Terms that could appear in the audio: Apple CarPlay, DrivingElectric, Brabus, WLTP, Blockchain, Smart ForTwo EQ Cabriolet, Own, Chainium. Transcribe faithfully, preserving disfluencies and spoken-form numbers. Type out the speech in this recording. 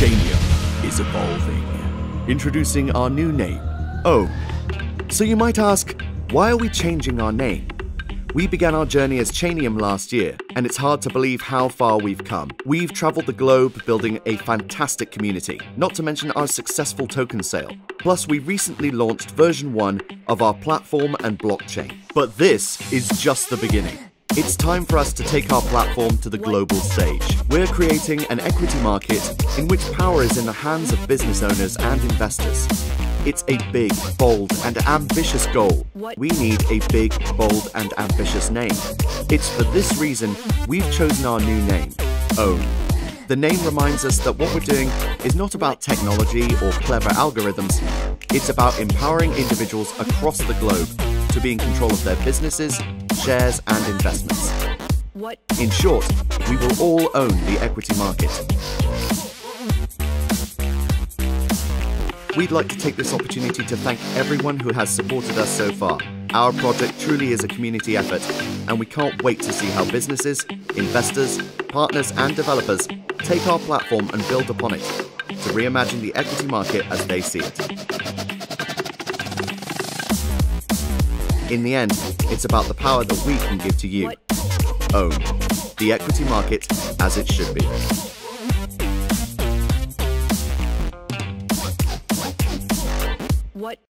Chainium is evolving, introducing our new name, Own. So you might ask, why are we changing our name? We began our journey as Chainium last year, and it's hard to believe how far we've come. We've traveled the globe building a fantastic community, not to mention our successful token sale. Plus, we recently launched version one of our platform and blockchain. But this is just the beginning. It's time for us to take our platform to the global stage. We're creating an equity market in which power is in the hands of business owners and investors. It's a big, bold, and ambitious goal. We need a big, bold, and ambitious name. It's for this reason we've chosen our new name, Own. The name reminds us that what we're doing is not about technology or clever algorithms. It's about empowering individuals across the globe to be in control of their businesses, shares, and investments. In short, we will all own the equity market. We'd like to take this opportunity to thank everyone who has supported us so far. Our project truly is a community effort, and we can't wait to see how businesses, investors, partners, and developers take our platform and build upon it to reimagine the equity market as they see it. In the end, it's about the power that we can give to you. Own the equity market as it should be. What?